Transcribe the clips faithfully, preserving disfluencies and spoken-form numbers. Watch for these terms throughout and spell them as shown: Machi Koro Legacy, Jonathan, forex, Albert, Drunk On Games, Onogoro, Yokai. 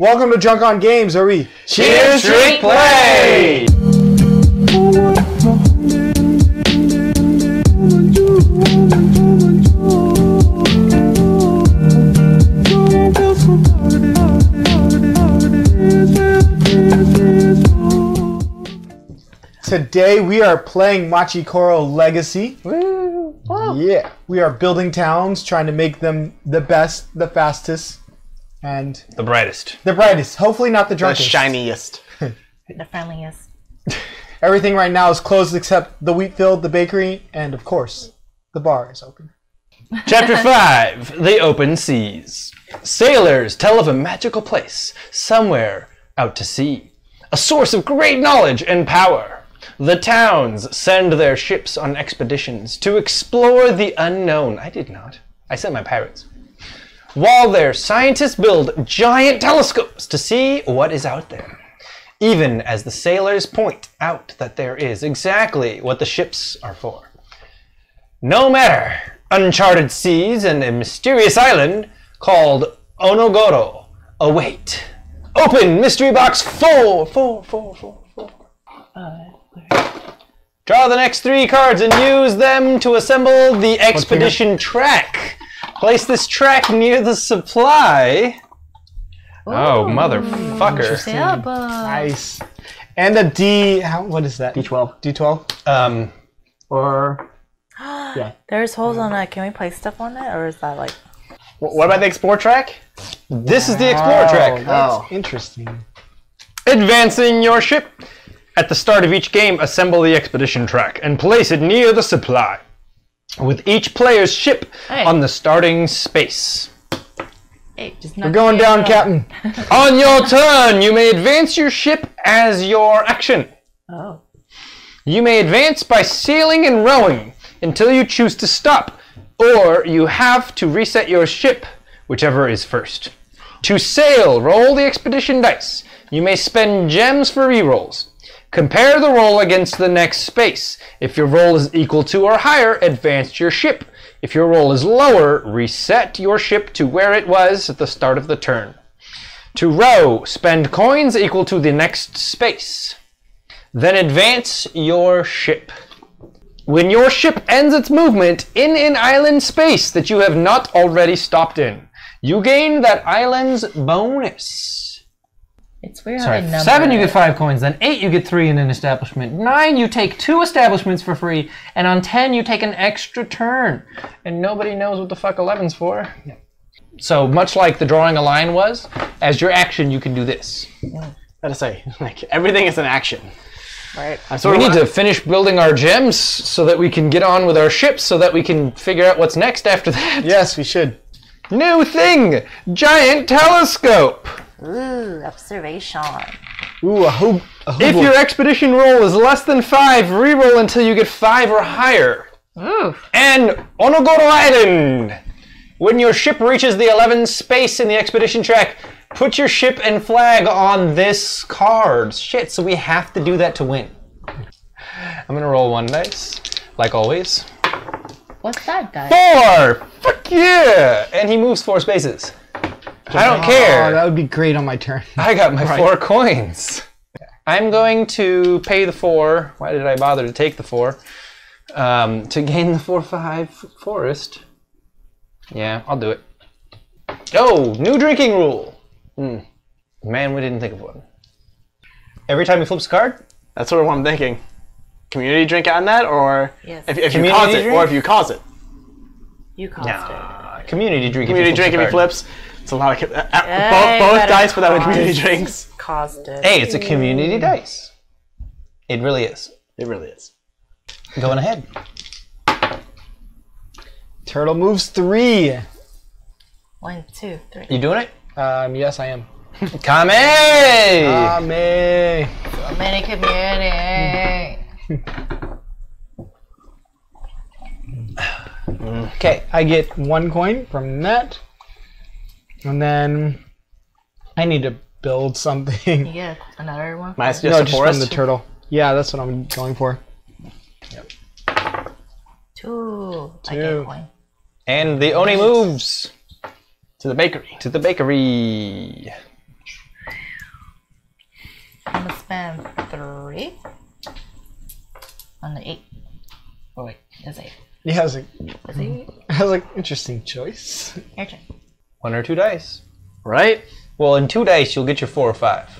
Welcome to Drunk On Games, where we cheers, drink, play! Today we are playing Machi Koro Legacy. Woo. Woo. Yeah, we are building towns, trying to make them the best, the fastest, and the brightest. The brightest. Hopefully not the drunkest. The shiniest. The friendliest. Everything right now is closed except the wheat field, the bakery, and of course, the bar is open. Chapter five: The Open Seas. Sailors tell of a magical place somewhere out to sea, a source of great knowledge and power. The towns send their ships on expeditions to explore the unknown. I did not. I sent my pirates. While their scientists build giant telescopes to see what is out there. Even as the sailors point out that there is exactly what the ships are for. No matter, uncharted seas and a mysterious island called Onogoro await. Open mystery box four, four, four, four, four. Uh. Draw the next three cards and use them to assemble the expedition track. Place this track near the supply. Ooh, oh, motherfucker. Nice. And a D, how, what is that? D twelve. D twelve? Um, or, yeah. There's holes on it. Can we place stuff on it? Or is that like... What about the explore track? This wow. is the explore track. That's oh. interesting. Advancing your ship. At the start of each game, assemble the expedition track and place it near the supply, with each player's ship hey. on the starting space. Hey, just We're going down, Captain. On your turn, you may advance your ship as your action. Oh. You may advance by sailing and rowing until you choose to stop, or you have to reset your ship, whichever is first. To sail, roll the expedition dice. You may spend gems for rerolls. Compare the roll against the next space. If your roll is equal to or higher, advance your ship. If your roll is lower, reset your ship to where it was at the start of the turn. To row, spend coins equal to the next space. Then advance your ship. When your ship ends its movement in an island space that you have not already stopped in, you gain that island's bonus. It's weird. Sorry. How seven, you get five coins. Then eight, you get three in an establishment. Nine, you take two establishments for free. And on ten, you take an extra turn. And nobody knows what the fuck eleven's for. Yeah. So much like the drawing a line was, as your action, you can do this. Yeah. Gotta say, like everything is an action. Right. So we need to finish building our gems so that we can get on with our ships, so that we can figure out what's next after that. Yes, we should. New thing, giant telescope. Ooh, observation. Ooh, a hoop. If your expedition roll is less than five, reroll until you get five or higher. Ooh. And Onogoro Island. When your ship reaches the eleventh space in the expedition track, put your ship and flag on this card. Shit, so we have to do that to win. I'm gonna roll one dice, like always. What's that guy? Four! Fuck yeah! And he moves four spaces. I don't oh, care. That would be great on my turn. I got my right. four coins. I'm going to pay the four. Why did I bother to take the four? Um, to gain the four five forest. Yeah, I'll do it. Oh, new drinking rule. Mm. Man, we didn't think of one. Every time he flips a card? That's sort of what I'm thinking. Community drink on that, or yes. if, if you cause it, drink? or if you cause it. You caused nah, it. Community drink. Community drink if he flips. It's a lot of uh, hey, both, both dice without a community drinks. Caused it. Hey, it's a community mm. dice. It really is. It really is. Going ahead. Turtle moves three. One, two, three. You doing it? Um, yes, I am. Kame! Kame! So many community. Okay, I get one coin from that. And then I need to build something. You get another one? Might just no, just forest? From the turtle. Yeah, that's what I'm going for. Yep. Two. Two. I get one. And the Oni moves to the bakery. To the bakery. spend three on the eight. Oh wait, that's eight. Yeah, I was like, I was like, interesting choice. Your turn. One or two dice, right? Well, in two dice, you'll get your four or five.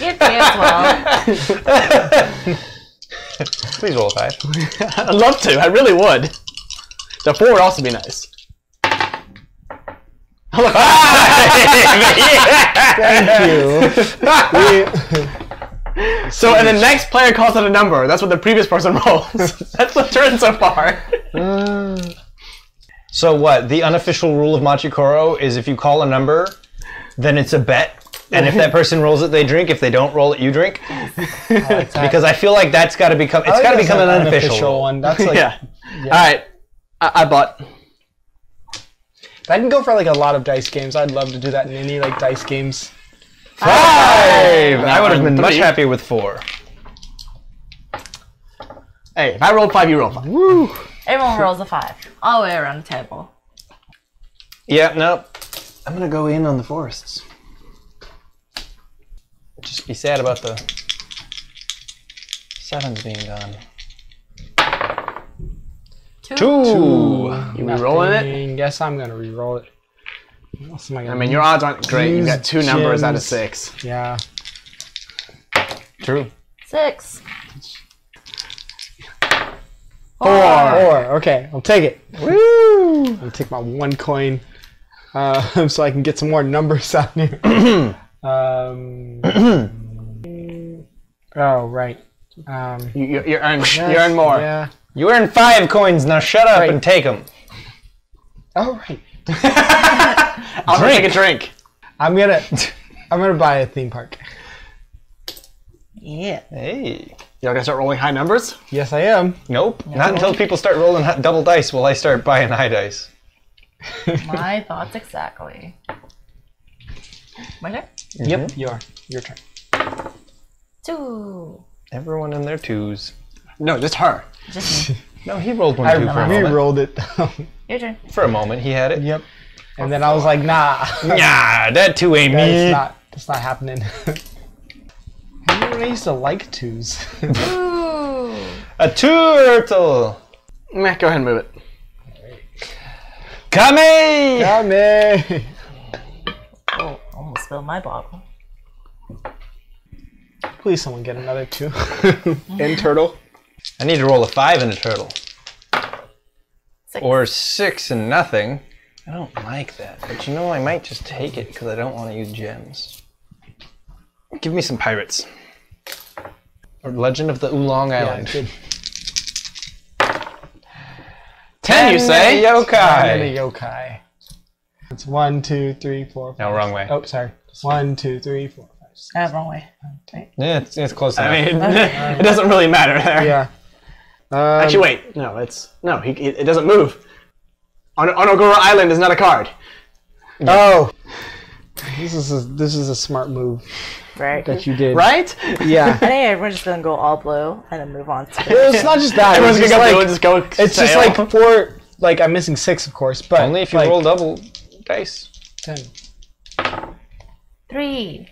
Get well. Please roll a five. I'd love to. I really would. The four would also be nice. Thank you. We So, and the next player calls out a number. That's what the previous person rolls. That's the turn so far. uh, so what? The unofficial rule of Machi Koro is if you call a number, then it's a bet. And if that person rolls it, they drink. If they don't roll it, you drink. I like because I feel like that's got to become, it's like got to become an unofficial, unofficial one. That's like, yeah. yeah. All right. I, I bought. That can go for like a lot of dice games. I'd love to do that in any like dice games. Five! I would have been much happier with four. Hey, if I roll five, you roll five. Woo! Everyone rolls a five. All the way around the table. Yeah, nope. I'm gonna go in on the forests. Just be sad about the sevens being gone. Two! Two. Two. You re-rolling it? Guess I'm gonna re-roll it. I, I mean, your odds aren't great. You got two gyms. numbers out of six. Yeah. True. Six. Four. Four. Okay, I'll take it. Woo! I'll take my one coin, uh, so I can get some more numbers out here. um. oh right. Um. You, you, you earn. Yes, you earn more. Yeah. You earn five coins. Now shut up right. and take them. All right. I'll drink. Take a drink. I'm gonna, I'm gonna buy a theme park. Yeah. Hey. Y'all gonna start rolling high numbers? Yes, I am. Nope. No. Not until people start rolling double dice will I start buying high dice. My thoughts exactly. My turn? Mm-hmm. Yep. You are. Your turn. Two. Everyone in their twos. No, just her. Just me. No, he rolled one I two for a moment. He rolled it. Your turn. For a moment, he had it. Yep. And then I was like, nah. Nah, that two ain't that me. It's not, that's not happening. I used to like twos. Ooh. A turtle. Nah, go ahead and move it. Kame! Kame! Oh, I almost spilled my bottle. Please someone get another two. In turtle. I need to roll a five in a turtle. Six. Or six and nothing. I don't like that, but you know I might just take it because I don't want to use gems. Give me some pirates. Or Legend of the Oolong Island. Yeah, ten, ten, you say? Yokai. Ten yokai. It's one, two, three, four, five. No, wrong way. Oh, sorry. One, two, three, four, five, six. Ah, wrong way. Okay. Yeah, it's, it's close enough. I mean, okay. It doesn't really matter there. Yeah. Um, Actually, wait. No, it's no. He, it doesn't move. On Onogoro Island is not a card. Yeah. Oh, this is a, this is a smart move, right? That you did, right? Yeah. I think everyone's just gonna go all blue and then move on. To well, it's not just that. Everyone's it's gonna go like, blue and just go. It's sail. Just like four. Like I'm missing six, of course, but only if you like, roll double dice. Ten. Three.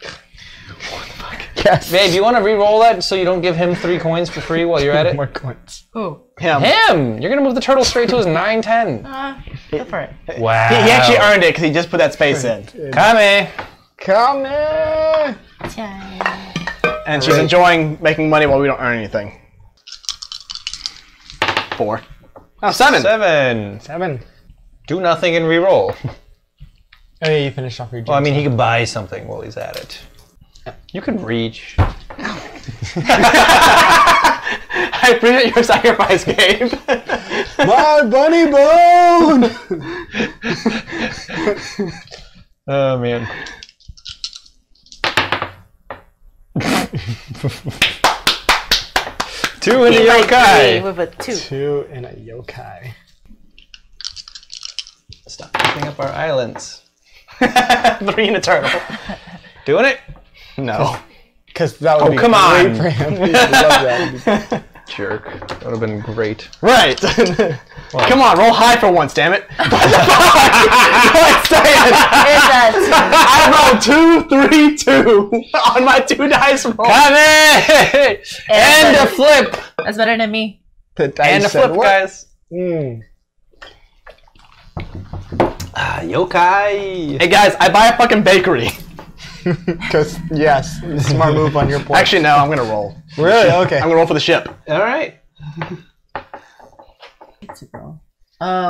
What the fuck? Yes. Babe, you want to re-roll that so you don't give him three coins for free while you're at it? More coins. Who? Him. Him! You're going to move the turtle straight to his nine ten. Uh, go for it. Wow. He, he actually earned it because he just put that space in. Kame! Kame! And she's enjoying making money while we don't earn anything. Four. Oh, seven. Seven. Seven. Do nothing and re-roll. Oh, yeah, you finished off your Well, I mean, he can buy something while he's at it. You can reach. I appreciate your sacrifice, Gabe. My bunny bone! Oh, man. Two in a yokai. With a two. Two in a yokai. Stop picking up our islands. Three in a turtle. Doing it? No, because that would oh, be come great on. For him. Love that. Jerk, that would have been great. Right. Well, come on, roll high for once, damn it. It's a two. I rolled two, three, two on my two dice roll. Come in! And a flip. That's better than me. The dice and a flip, what? Guys. Mm. Ah, yokai. Hey guys, I buy a fucking bakery. Because yes, smart move on your point. Actually, no, I'm gonna roll. Really? Okay. I'm gonna roll for the ship. All right. Oh,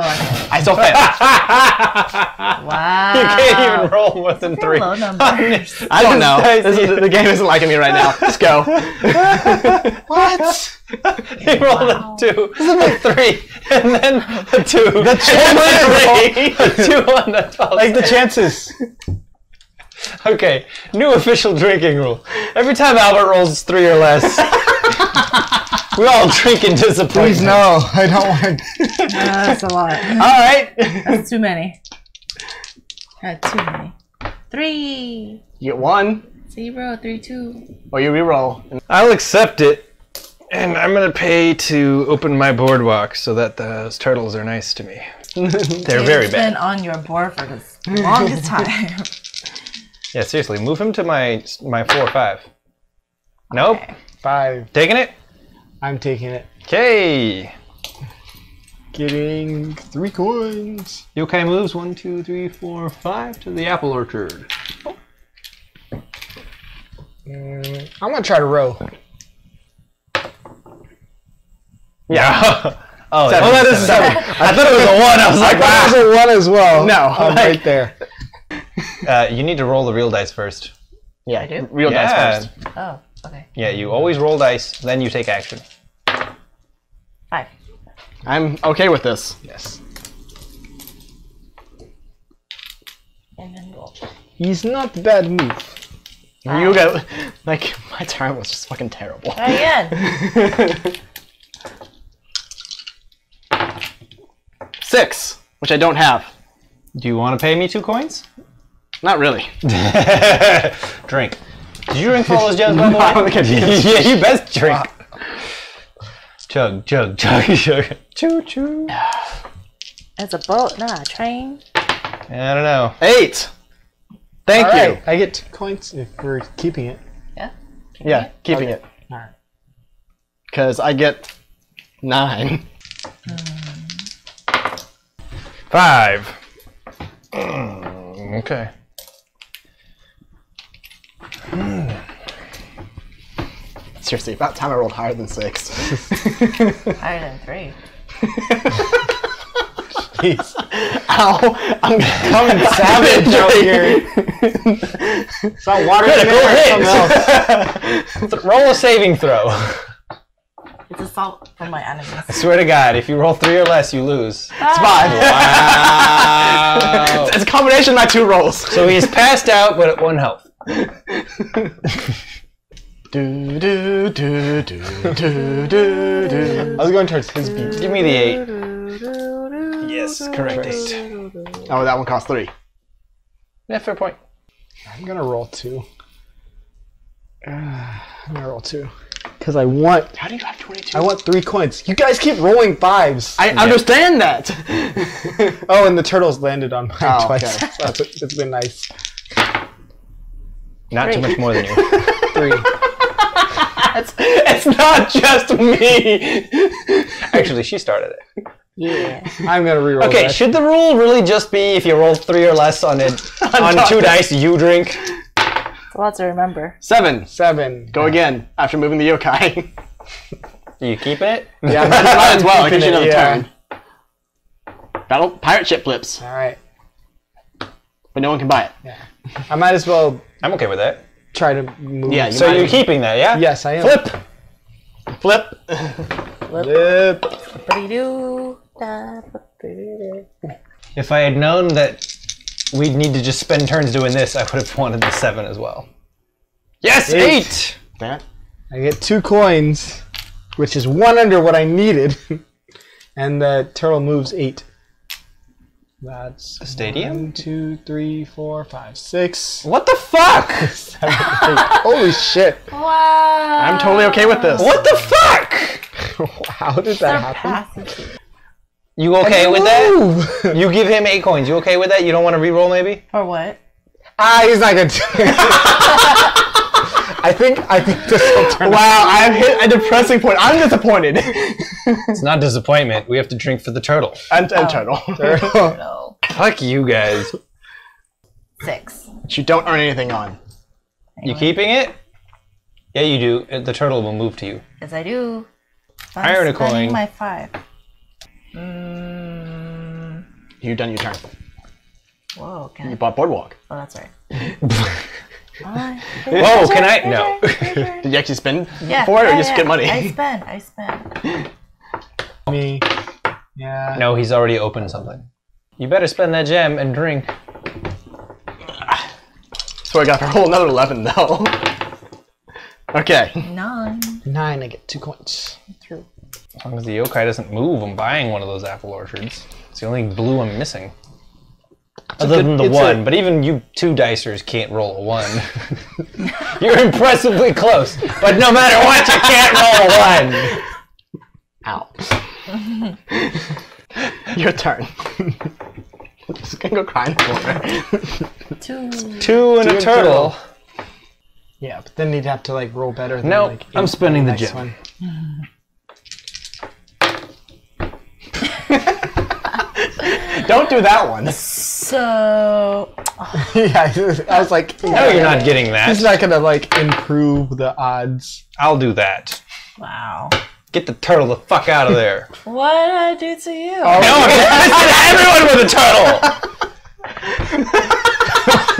okay. I still failed. Wow. You can't even roll more than three. Low numbers. I don't know. This is, the game isn't liking me right now. Let's go. What? He rolled wow. a two, a three, and then a two. The chances. A two on the twelve. Like the chances. Okay, new official drinking rule. Every time Albert rolls three or less, we all drink in disappointment. Please, no, I don't want to. No, that's a lot. All right. That's too many. That's too many. Three. You get one. Zero, three, two. Or you reroll. I'll accept it. And I'm going to pay to open my boardwalk so that those turtles are nice to me. They're They've very bad. They've been on your board for the longest time. Yeah, seriously, move him to my my four or five. Nope. Okay. Five. Taking it? I'm taking it. Okay. Getting three coins. Yokai moves one, two, three, four, five to the apple orchard. Oh. Mm, I'm gonna try to row. Yeah. Oh, seven, well, that is seven. seven. I thought it was a one. I was like, I thought wow. It was a one as well. No, I'm like... right there. Uh, you need to roll the real dice first. Yeah, I do? Real yeah. dice first. Oh, okay. Yeah, you always roll dice, then you take action. Five. I'm okay with this. Yes. And then roll. He's not a bad move. Ah. You got... Like, my turn was just fucking terrible. Try again. Six, which I don't have. Do you want to pay me two coins? Not really. Drink. Did you drink all those jazz by the way? Yeah, you best drink. Wow. Chug, chug, chug, chug. Choo, choo. That's a boat, not a train. I don't know. Eight. Thank all you. Right. I get two coins if we're keeping it. Yeah? Keep yeah, it? keeping okay. it. All right. Because I get nine. Um. Five. Mm, okay. Mm. Seriously, about time I rolled higher than six. Higher than three. Jeez. Ow! I'm becoming savage over here. It's not water in there or something else. Roll a saving throw. It's assault from my enemies. I swear to God, if you roll three or less, you lose. Ah. It's five. Wow. It's, it's a combination of my two rolls. So he's passed out, but at one health. do, do, do, do, do, do, do. I was going towards his beat. Give me the eight. Yes, correct eight. Oh, that one costs three. Yeah, fair point. I'm gonna roll two. Uh, I'm gonna roll two. Because I want... How do you have twenty-two? I want three coins. You guys keep rolling fives. I yeah. understand that. Oh, and the turtles landed on mine oh, twice. Okay. So it's, it's been nice. Not three. Too much more than you. Three. It's, it's not just me. Actually, she started it. Yeah. I'm going to reroll. Okay, that. Should the rule really just be if you roll three or less on it on, on two dice, you drink? It's a lot to remember. Seven. Seven. Go yeah. again after moving the yokai. You keep it? Yeah, might as well. I guess you know the turn. Battle pirate ship flips. All right. But no one can buy it. Yeah. I might as well. I'm okay with that. Try to move. Yeah. You so you're keeping that, yeah? Yes, I am. Flip. Flip. Flip. Flip. If I had known that we'd need to just spend turns doing this, I would have wanted the seven as well. Yes, eight. eight. I get two coins, which is one under what I needed, and the turtle moves eight. That's a stadium. One, two, three, four, five, six. What the fuck? Seven, holy shit! Wow. I'm totally okay with this. What the fuck? How did that happen? You okay with that? You give him eight coins. You okay with that? You don't want to re-roll maybe? Or what? Ah, he's not gonna do it. I think I think this will turn. Wow, I've hit a depressing point. I'm disappointed. It's not disappointment. We have to drink for the turtle. And, and oh, turtle. turtle. turtle. Fuck you guys. Six. But you don't earn anything on. Anyway. You keeping it? Yeah, you do. The turtle will move to you. Yes, I do. But I earn a coin. My five. Mm. You've done your turn. Whoa! Can you I... bought Boardwalk. Oh, that's right. Uh, Whoa, can I? No. Did you actually spend yeah, for it or yeah, just yeah. get money? I spent, I spent. Me. Yeah. No, he's already opened something. You better spend that gem and drink. So I got a whole another eleven though. Okay. Nine. Nine, I get two coins. Two. As long as the yokai doesn't move, I'm buying one of those apple orchards. It's the only blue I'm missing. Other than the one, but even you two dicers can't roll a one. You're impressively close, but no matter what, you can't roll a one. Ow. Your turn. Just gonna go crying for it. Two. Two and two a and turtle. turtle. Yeah, but then you'd have to like roll better than nope, like. No, I'm spending the gem. Don't do that one. So... Oh. Yeah, I was like... No, you're not getting that. He's not going to, like, improve the odds. I'll do that. Wow. Get the turtle the fuck out of there. What did I do to you? Oh, no, I everyone with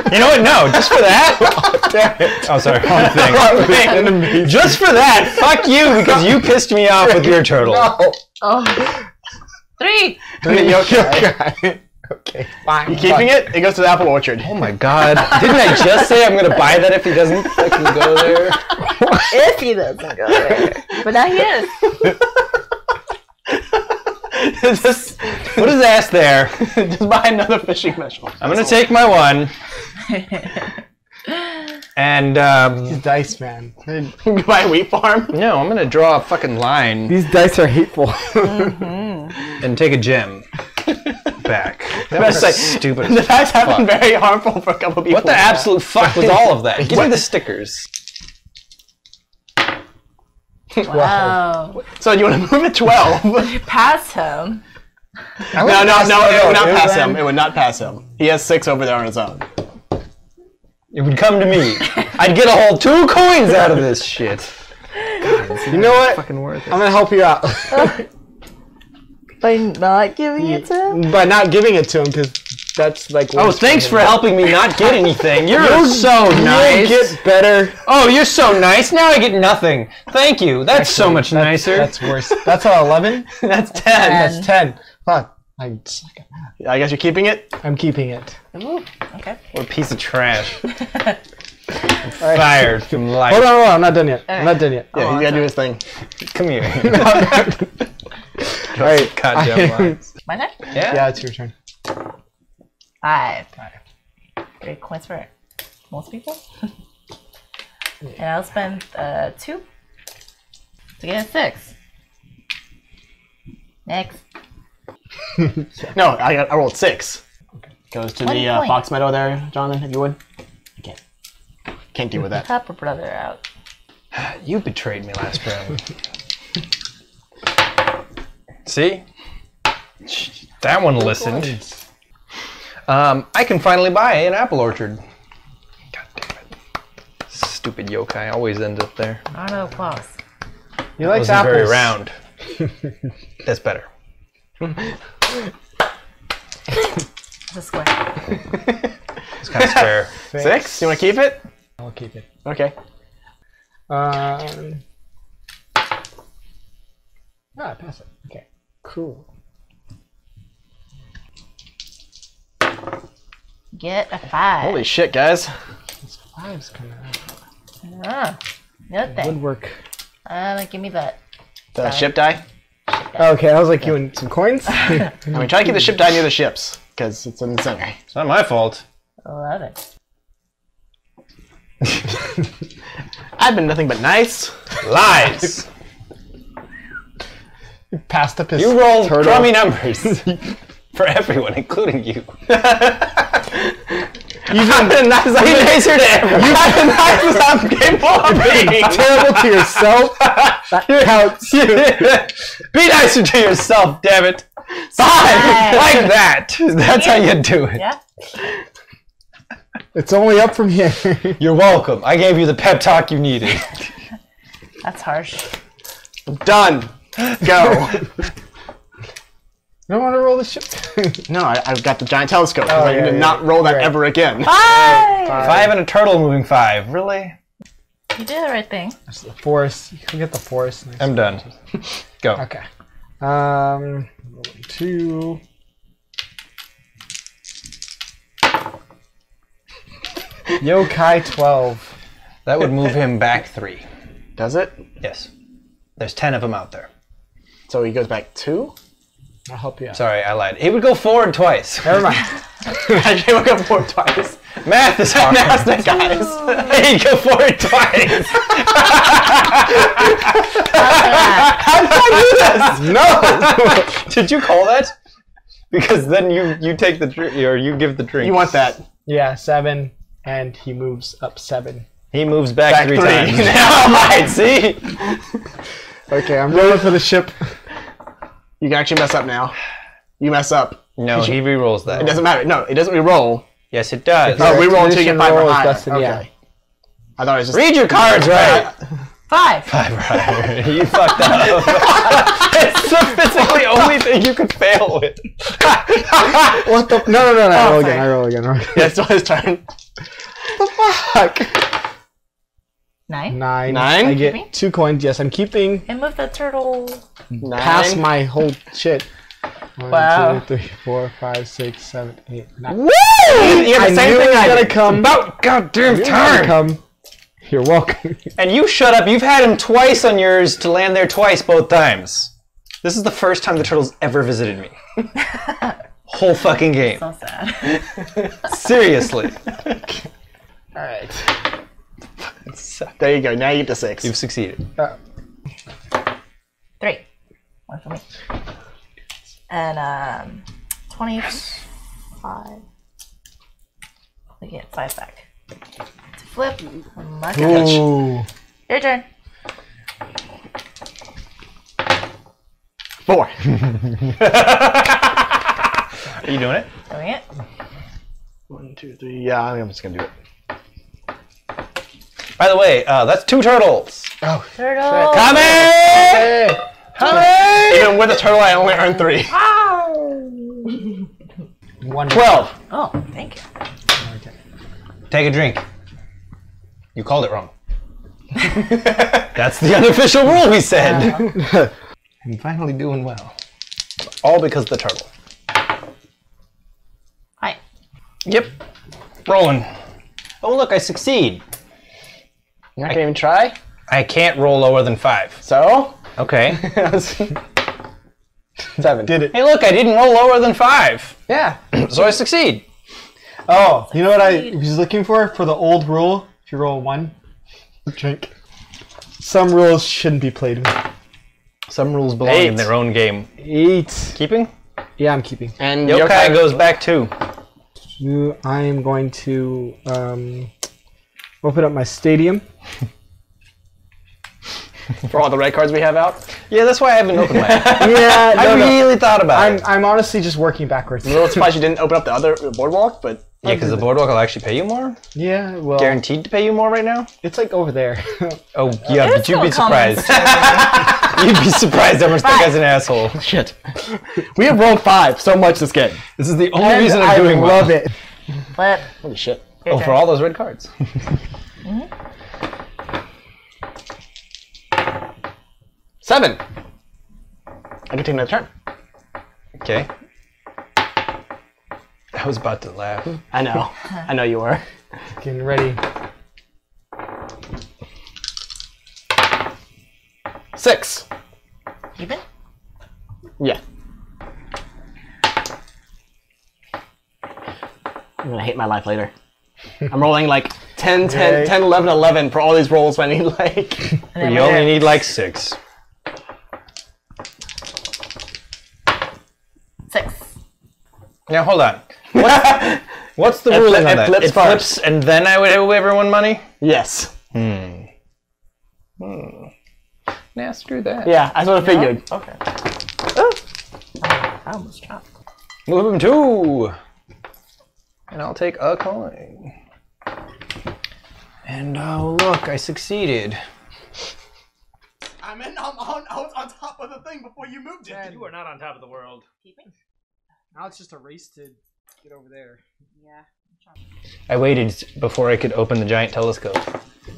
a turtle! You know what? No, just for that? Oh, sorry. Wrong thing. Wrong thing. Just for that, fuck you, because you pissed me off with your turtle. No. Oh. Three! Three yokai. Okay, fine. You keeping it? It goes to the apple orchard. Oh my god. Didn't I just say I'm gonna buy that if he doesn't fucking go there? If he doesn't go there. But now he is. Just put his ass there. Just buy another fishing vessel. I'm gonna take my one. And um these dice, man. You buy a wheat farm? No, I'm gonna draw a fucking line. These dice are hateful. Mm-hmm. And take a gem back. That was like, stupid. The dice have been very harmful for a couple people. What the absolute fuck was all of that? Give me the stickers. Wow. Wow. So you want to move at twelve? Would you pass him? No, no, no, no, it would not pass him. It would not pass him. He has six over there on his own. It would come to me. I'd get a whole two coins out of this shit. God, this you know what? Fucking worth it. I'm gonna help you out. By not giving it to him? By not giving it to him, because that's like... Oh, thanks for helping me not get anything. You're so nice. You get better. Oh, you're so nice. Now I get nothing. Thank you. That's Actually, so much that's, nicer. That's worse. That's all eleven? That's ten. That's ten. Fuck. I suck at math. I guess you're keeping it? I'm keeping it. Ooh, okay. What a piece of trash. I'm fired from life. Hold on, hold on. I'm not done yet. Right. I'm not done yet. Yeah, oh, he's got to do his thing. Come here. All right. Cut down lines. My turn? Yeah. Yeah, it's your turn. Five. Five. Three coins for most people. Yeah. And I'll spend uh, two to get a six. Next. No, I, got, I rolled six. Okay. Goes to One the uh, Fox Meadow there, Jonathan, if you would. I can't. Can't deal with that. Papa brother out. You betrayed me last round. See? That one listened. Um, I can finally buy an apple orchard. God damn it. Stupid yokai always ends up there. I don't know, Klaus. You like apples? Very round. That's better. It's a square. It's kind of square. Six. Six? You want to keep it? I'll keep it. Okay. Um. Ah, pass it. Okay. Cool. Get a five. Holy shit, guys! These fives coming out. Ah, nothing. Woodwork. Uh, give me that. The ship die. Okay, I was like, yeah. You want some coins? I mean, try to keep the ship down near the ships, because it's in the center. It's not my fault. I love it. I've been nothing but nice. Lies! You passed up his You rolled turtle. crummy numbers. For everyone, including you. You had a nice lasered it. You had a nice game for me. Terrible to yourself. That counts. Be nicer to yourself, damn it. Five like that. That's how you do it. Yeah. It's only up from here. You're welcome. I gave you the pep talk you needed. That's harsh. Done. Go. You don't want to roll this shit? No, I, I've got the giant telescope. Oh, I yeah, did yeah, not yeah. roll that right. ever again. Five! Five and a turtle moving five. Really? You did the right thing. That's the forest. You can get the forest. Next I'm done. Go. Okay. Um, two. Yokai twelve. That would move him back three. Does it? Yes. There's ten of them out there. So he goes back two? I'll help you out. Sorry, I lied. He would go forward twice. Never mind. He would go forward twice. Math is hard. Math, guys. He'd go forward twice. How did I do this? No. Did you call that? Because then you, you take the drink, or you give the drink. You want that. Yeah, seven. And he moves up seven. He moves back, back three, three times. Now I might see. Okay, I'm rolling for the ship. You can actually mess up now. You mess up. No, he re-rolls that. It doesn't matter. No, it doesn't re-roll. Yes, it does. No, oh, re-roll until you get five or higher. Okay. Yeah. I thought it was just... Read your cards right. Five. Five right. You fucked up. It's the only thing you could fail with. What the... No, no, no, no. I roll oh, again. I roll again. Right. Yeah, it's still his turn. What the fuck? Nine. Nine. Nine. I get Me? two coins. Yes, I'm keeping. And move that turtle. Nine. Past my whole shit. One, wow. two, three, four, five, six, seven, eight, nine. Woo! You have the I same knew thing I gotta come. About goddamn time. Come. You're welcome. And you shut up. You've had him twice on yours to land there twice, both times. This is the first time the turtle's ever visited me. Whole fucking game. So sad. Seriously. Okay. All right. There you go. Now you get to six. You've succeeded. Uh, Three. One for me. And um, twenty-five. We get five back. It's a flip. Much Ooh. Your turn. Four. Are you doing it? Doing it. One, two, three. Yeah, I'm just gonna do it. By the way, uh, that's two turtles. Oh, turtles! Come here! Come here! Even with a turtle, I only earned three. One. Twelve. Oh, thank you. Okay. Take a drink. You called it wrong. That's the unofficial rule we said. Uh-huh. I'm finally doing well. All because of the turtle. Hi. Yep. Rolling. Oh look, I succeed. You're not gonna even try? I can't roll lower than five. So? Okay. Seven. Did it. Hey look, I didn't roll lower than five. Yeah. So I succeed. Oh, succeed. You know what I was looking for? For the old rule, if you roll one, drink. Some rules shouldn't be played with. Some rules belong Eight. in their own game. Eight. Keeping? Yeah, I'm keeping. And Yokai, Yokai goes back too. You, I am going to... Um, open up my stadium. For all the red cards we have out? Yeah, that's why I haven't opened mine. Yeah, no, I no. really thought about I'm, it. I'm honestly just working backwards. I'm a little surprised you didn't open up the other boardwalk, but... Yeah, because the boardwalk will actually pay you more? Yeah, well... Guaranteed to pay you more right now? It's like over there. Oh, yeah, There's but you'd no be surprised. You'd be surprised how much that guy's an asshole. Shit. We have rolled five so much this game. This is the only and reason I'm I doing well. I love it. What? Holy shit. Your oh, turn. For all those red cards. Mm-hmm. Seven. I can take another turn. Okay. I was about to laugh. I know. I know you were. Getting ready. Six. Even? Yeah. I'm going to hate my life later. I'm rolling like ten, ten, ten, eleven, eleven for all these rolls. I need like... You only need like six. Six. Now hold on. What, What's the ruling on that? Flips it flips, and then I would owe everyone money? Yes. Hmm. Hmm. Nah, screw that. Yeah, that's what I figured. Oh, okay. Oh. I almost dropped. Move him two. And I'll take a coin. And oh, look, I succeeded. I mean, I'm on, I was on top of the thing before you moved it. And you are not on top of the world. Keep it. Now it's just a race to get over there. Yeah. I waited before I could open the giant telescope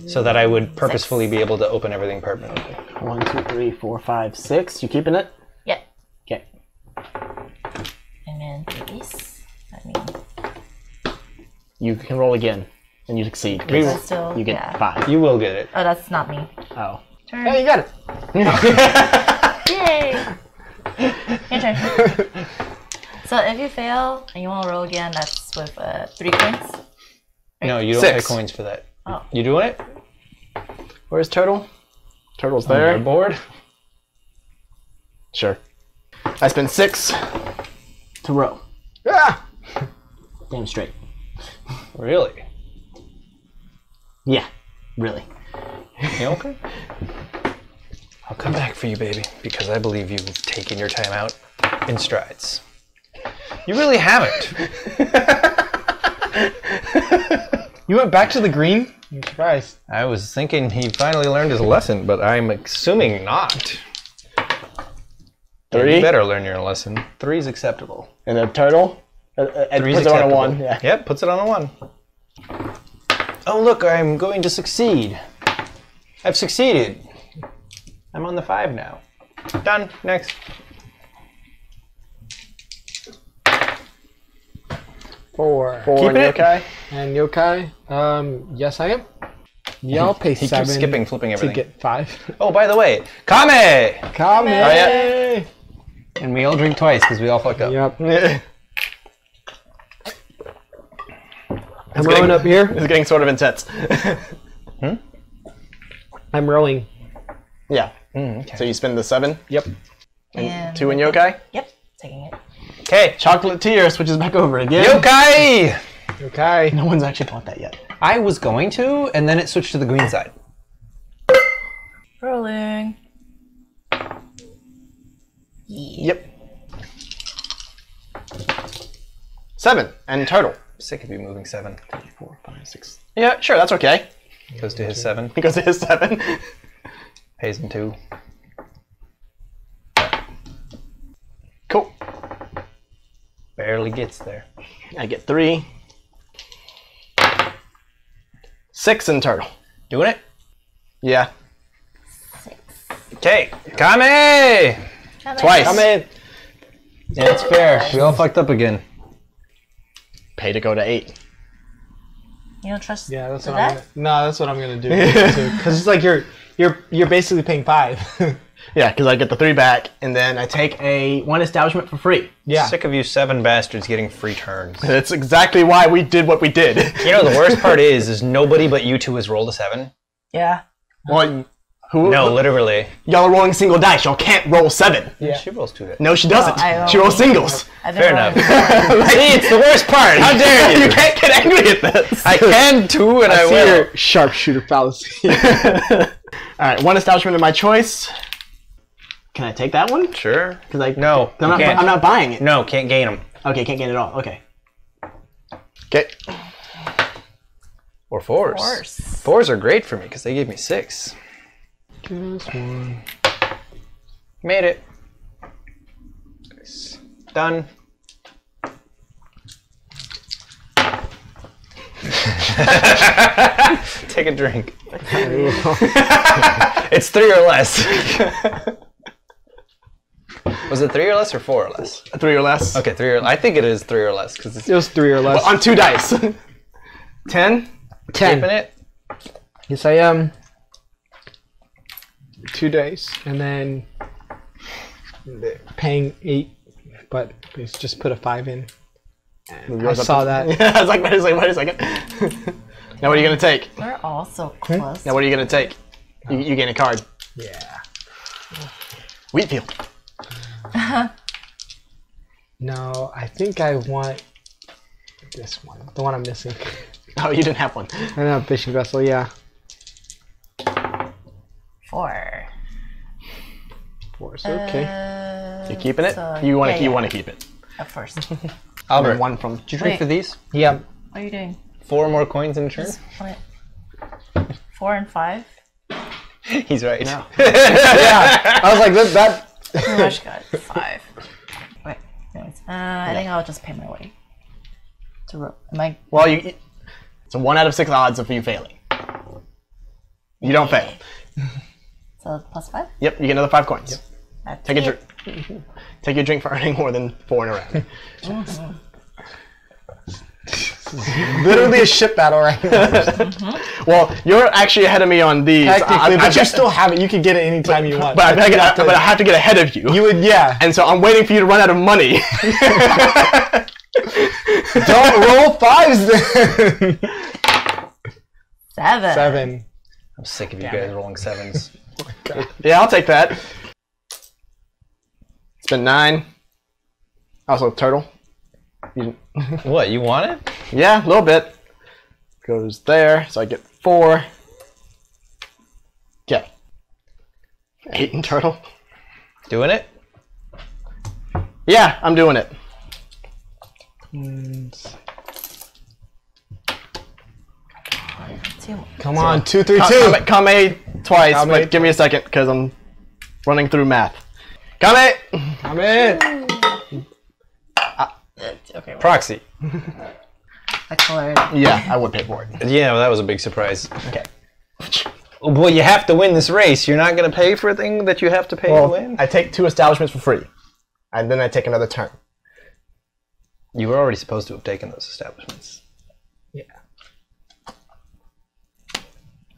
so that I would purposefully six. be able to open everything permanently. One, two, three, four, five, six. You keeping it? Yeah. Okay. And then do this. I mean, you can roll again, and you succeed. You, still, you get yeah. five. You will get it. Oh, that's not me. Oh. Turn. Hey, you got it. Yay! Your turn. So if you fail and you want to roll again, that's with uh, three coins. Right? No, you don't Six. pay coins for that. Oh. You doing it? Where's Turtle? Turtle's there. On your board. Sure. I spent six to row. Ah! Damn straight. Really? Yeah, really. You okay? I'll come back for you, baby, because I believe you've taken your time out in strides. You really haven't. You went back to the green? I'm surprised. I was thinking he finally learned his lesson, but I'm assuming not. Three? You better learn your lesson. Three's acceptable. And a turtle? Uh, uh, Three's puts acceptable. It on a one. Yeah. Yep, puts it on a one. Oh, look, I'm going to succeed. I've succeeded. I'm on the five now. Done. Next. Four. Four. Keep it. Yokai. And Yokai. Um, yes, I am. Yeah, I'll pay he seven. Keeps skipping, flipping everything. To get five. Oh, by the way, Kame! Kame! Oh, yeah. And we all drink twice because we all fuck up. Yep. I'm rowing up here. It's getting sort of intense. Hmm? I'm rowing. Yeah. Mm, okay. So you spend the seven? Yep. And, and two in Yokai? Yep. Taking it. Okay, chocolate tier switches back over again. Yokai! Yokai. No one's actually bought that yet. I was going to, and then it switched to the green side. Rolling. Yep. Seven, and total. Sick of you moving seven. Three, four, five, six. Yeah, sure, that's okay. He goes to his seven. He goes to his seven. Pays him two. Cool. Barely gets there. I get three. Six in turtle. Doing it? Yeah. Six. Okay. Kame! Kame! Twice. Kame! Yeah, it's fair. We all fucked up again. Pay to go to eight. You don't trust yeah, that's what that? I'm gonna, no, that's what I'm going to do. Because it's like you're, you're, you're basically paying five. Yeah, because I get the three back, and then I take a one establishment for free. Yeah. Sick of you seven bastards getting free turns. That's exactly why we did what we did. You know, the worst part is, is nobody but you two has rolled a seven. Yeah. Well, who? No, literally. Y'all are rolling single dice. Y'all can't roll seven. Yeah. She rolls two dice. No, she doesn't. No, she rolls singles. Fair enough. Like, see, it's the worst part. How dare you? You can't get angry at this. I can, too, and I, I see will. Your sharpshooter fallacy. All right, one establishment of my choice. Can I take that one? Sure. Because I no, I'm not, can't. I'm not buying it. No, can't gain them. Okay, can't gain it at all. Okay. Okay. Or fours. Fours. Fours are great for me because they gave me six. Just one. Made it. Nice. Done. Take a drink. It's three or less. Was it three or less or four or less? Three or less. Okay, three or less. I think it is three or less because it's it was three or less. Well, on two dice. Ten. Ten. Keeping it. Yes, I am. Two dice, and then paying eight, but please just put a five in. And I saw that. I was like, wait a second. Wait a second. Now what are you gonna take? We're all so close. Now what are you gonna take? You, you gain a card. Yeah. Wheatfield. Uh-huh. No, I think I want This one. The one I'm missing. Oh, you didn't have one. I didn't have a fishing vessel, yeah. Four. Four is okay. Uh, You're keeping it? So, you want to yeah, yeah. keep it? Of course. Albert, one from. Did you drink Wait. for these? Yeah. What are you doing? Four more coins in turn? Four and five? He's right. No. yeah. I was like, that. that. I pretty much got five. Wait. Anyways, uh, I yeah. think I'll just pay my way. To Am I? Well, you. It's a one out of six odds of you failing. You don't fail. So plus five? Yep, you get another five coins. Yep. Take, a dr Take your drink for earning more than four in a round. mm-hmm. Literally a ship battle right now. mm-hmm. Well, you're actually ahead of me on these. Technically, I, I, but I, you still have it. You can get it anytime you want. But, but, I, you I, have I, to, but I have to get ahead of you. You would, yeah. And so I'm waiting for you to run out of money. Don't roll fives then. Seven. Seven. I'm sick of you Damn guys it. rolling sevens. Oh my God. Yeah, I'll take that. It's been nine. Also, turtle. You... What, you want it? Yeah, a little bit. Goes there, so I get four. Yeah. Eight and turtle. Doing it? Yeah, I'm doing it. And... Two. Come on, two, three, two. Kame, Kame twice, Kame. But give me a second because I'm running through math. Kame, Kame. Uh, okay, well. Proxy. I colored. Yeah, I would pay for it. Yeah, well, that was a big surprise. Okay. Well, you have to win this race. You're not gonna pay for a thing that you have to pay well, to win. I take two establishments for free, and then I take another turn. You were already supposed to have taken those establishments. Yeah.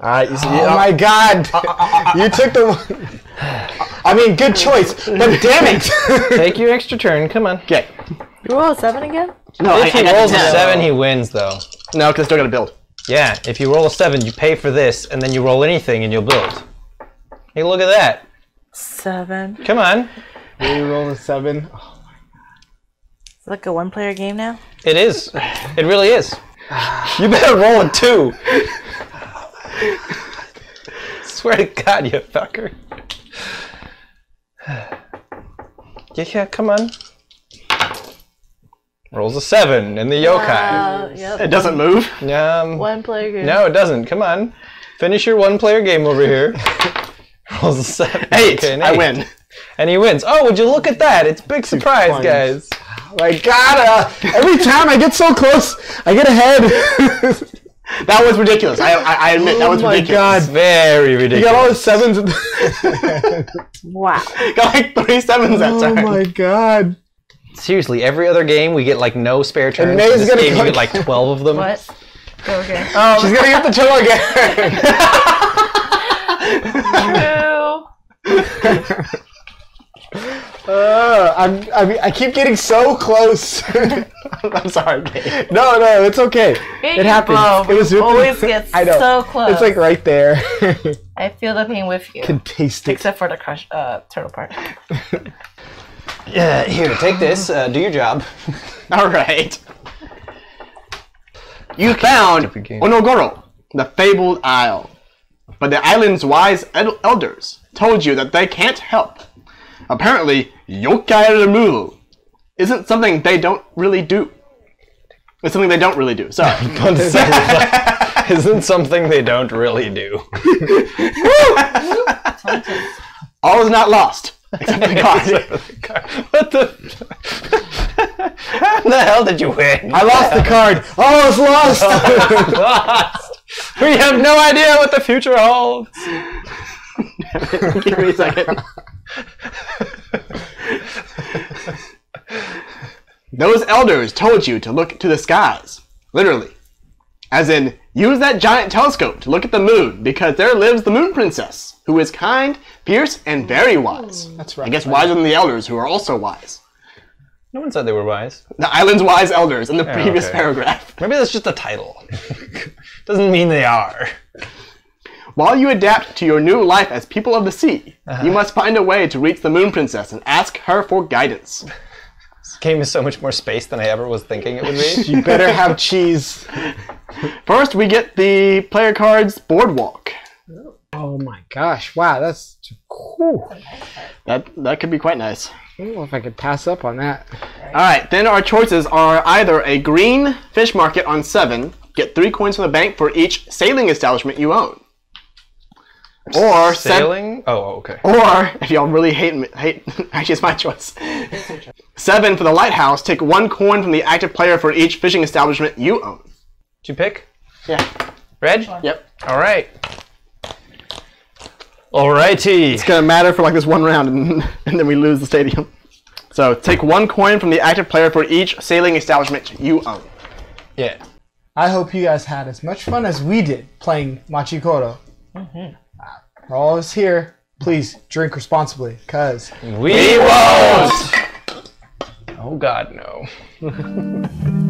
All right, you see, oh, oh my God! You took the one. I mean, good choice, but damn it! Take your extra turn. Come on. Okay. You roll a seven again? No, if I, he I rolls a seven, he wins though. No, because I still got to build. Yeah, if you roll a seven, you pay for this, and then you roll anything, and you'll build. Hey, look at that. Seven. Come on. You roll a seven. Oh my God. Is it like a one-player game now? It is. It really is. You better roll a two. Swear to God, you fucker. Yeah, yeah, come on. Rolls a seven in the yokai. Uh, yep. It doesn't move. Um, one player game. No, it doesn't. Come on. Finish your one player game over here. Rolls a seven. Eight. Okay, an eight. I win. And he wins. Oh, would you look at that? It's a big surprise, guys. I gotta. Every time I get so close, I get ahead. That was ridiculous. I, I admit, that was ridiculous. Oh my God, very ridiculous. You got all the sevens. Wow. Got like three sevens that time. Oh my God. Seriously, every other game we get like no spare turns. And May's gonna game, you get like twelve of them. What? Okay. Um, She's gonna get the turtle again. True. Uh, I'm, I mean, I keep getting so close. I'm sorry, babe. No, no, it's okay. It, it happens. Blow, it was always gets I know. so close. It's like right there. I feel the pain with you. Can taste it. Except for the crush, uh, turtle part. Yeah, here, take this. Uh, do your job. All right. You found Onogoro, the fabled isle, but the island's wise elders told you that they can't help. Apparently, yokai removal isn't something they don't really do. It's something they don't really do. Sorry. Isn't something they don't really do. All is not lost. Except the card. What the? How the hell did you win? I lost the card. All is lost. All is lost. We have no idea what the future holds. Give me a second. Those elders told you to look to the skies, literally. As in, use that giant telescope to look at the moon, because there lives the moon princess, who is kind, fierce, and very wise. That's right. I guess wiser than the elders, who are also wise. No one said they were wise. The island's wise elders in the yeah, previous okay. paragraph. Maybe that's just a title. Doesn't mean they are. While you adapt to your new life as people of the sea, uh-huh. you must find a way to reach the moon princess and ask her for guidance. This game is so much more space than I ever was thinking it would be. You better have cheese. First, we get the player cards boardwalk. Oh my gosh! Wow, that's cool. That that could be quite nice. I don't know if I could pass up on that. All right, then our choices are either a green fish market on seven, get three coins from the bank for each sailing establishment you own. Or sailing? Oh, okay. Or if y'all really hate me, hate actually it's my choice. Seven for the lighthouse, take one coin from the active player for each fishing establishment you own. Did you pick? Yeah. Reg? Yep. Alright. Alrighty. It's gonna matter for like this one round and, and then we lose the stadium. So take one coin from the active player for each sailing establishment you own. Yeah. I hope you guys had as much fun as we did playing Machi Koro. Mm-hmm. For all of us here, please drink responsibly, cause we won't! Oh god, no.